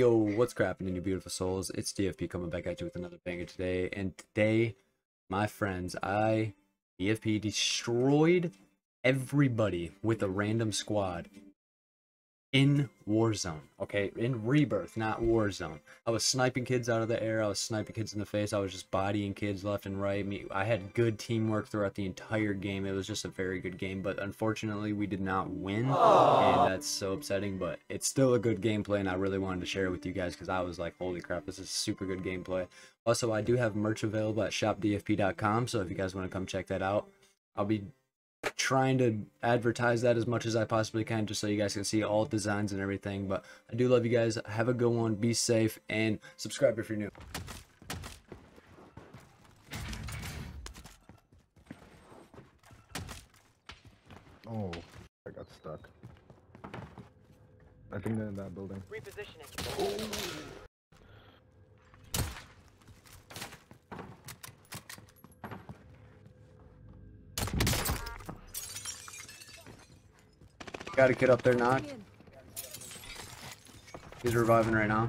Yo, what's crappin', you beautiful souls? It's DFP coming back at you with another banger today. And today, my friends, DFP destroyed everybody with a random squad in Warzone. Okay, in Rebirth, not Warzone. I was sniping kids out of the air. I was sniping kids in the face. I was just bodying kids left and right. I had good teamwork throughout the entire game. It was just a very good game, but unfortunately, we did not win. Aww. And that's so upsetting, but it's still a good gameplay, and I really wanted to share it with you guys because I was like, holy crap, this is super good gameplay. Also, I do have merch available at shopdfp.com, so if you guys want to come check that out, I'll be trying to advertise that as much as I possibly can just so you guys can see all designs and everything. But I do love you guys. Have a good one, be safe, and subscribe if you're new. Oh, I got stuck. I think they're in that building. Repositioning. Oh. Got a kid up there, knocked. He's reviving right now.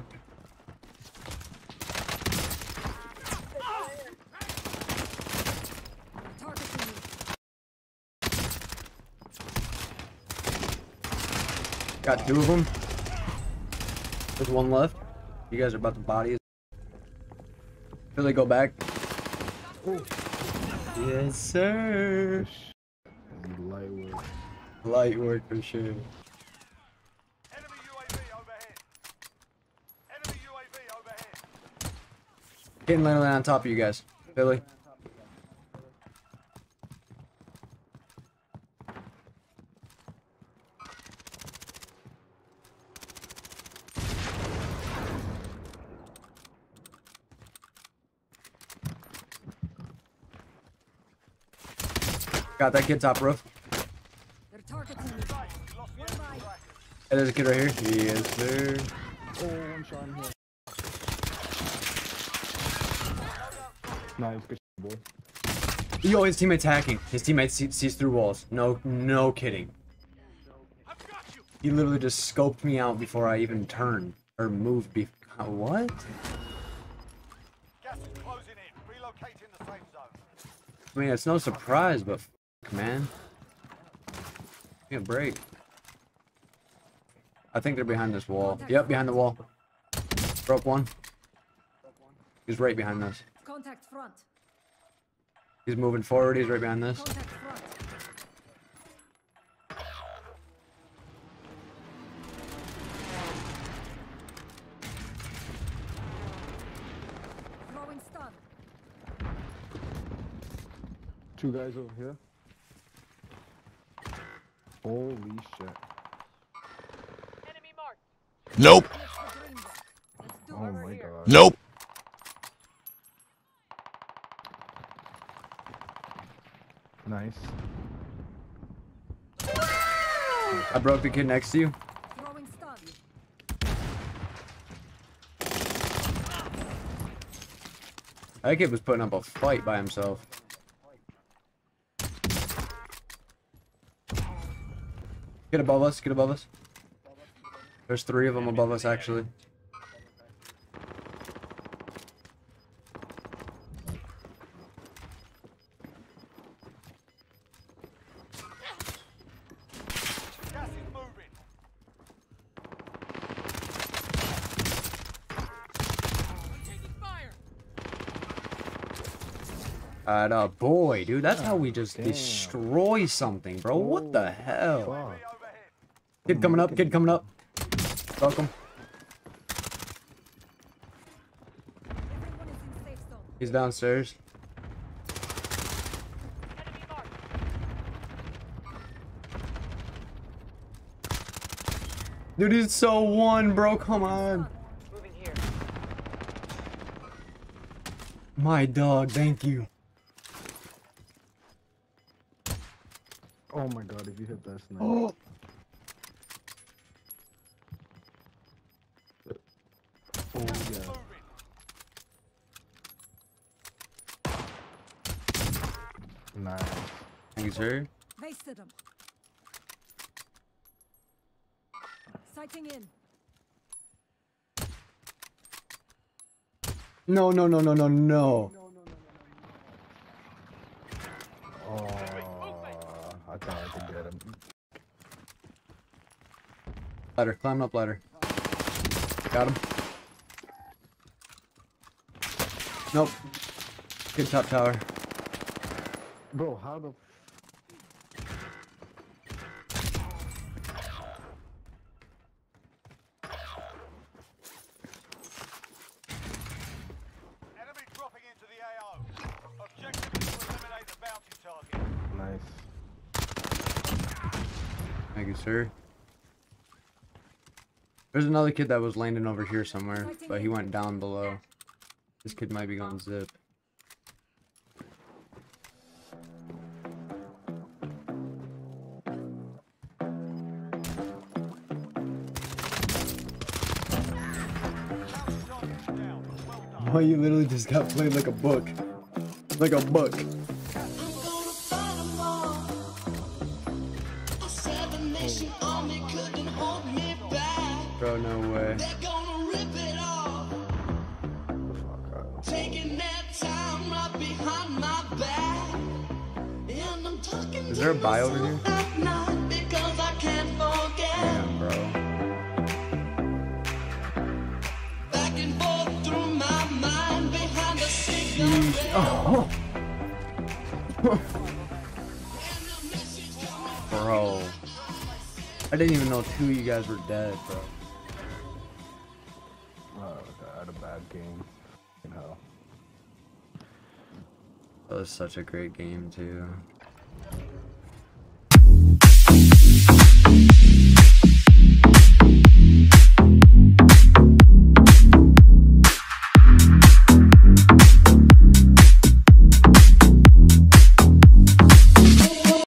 Got two of them. There's one left. You guys are about to body. Till they go back. Ooh. Yes, sir. Lightweight. Light work for sure. Enemy UAV overhead. Enemy UAV overhead. Getting literally on top of you guys, Billy. Got that kid top roof. Hey, there's a kid right here. He is there. Oh, I'm shot in here. Nice, good boy. Yo, his teammate's hacking. His teammate sees through walls. No kidding. I've got you. He literally just scoped me out before I even turned or moved. What? Gas is closing in. Relocating the safe zone. I mean, it's no surprise, but fuck, man. Give me a break. I think they're behind this wall. Yep, behind the wall. Broke one. He's right behind us. Contact front. He's moving forward. He's right behind this. Two guys over here. Holy shit. Nope. Oh my God. Nope. Nice. I broke the kid next to you. That kid was putting up a fight by himself. Get above us. Get above us. There's three of them above us, actually. Gas is moving. Atta boy, dude. That's how we just destroy something, bro. What the hell? Wow. Kid coming up. Kid coming up. Welcome. He's downstairs. Dude, it's so one, bro. Come on. My dog, thank you. Oh my God, if you hit that sniper. Oh. Nice. Thanks, sir. Wasted him. Sighting in. No. Oh, I thought I could get him. Ladder, climb up ladder. Got him. Nope. Good top tower. Bro, how the... Thank you, sir. There's another kid that was landing over here somewhere, but he went down below. This kid might be going zip. Boy, you literally just got played like a book. Like a book. Bro, no way. They're gonna rip it off. Taking that time right behind my back. And I'm talking. Is there a buy over here? Because I can't forget. Damn, bro. Back and forth through my mind behind the cigarette. Oh. Bro. I didn't even know two of you guys were dead, bro. Game. No. That was such a great game too.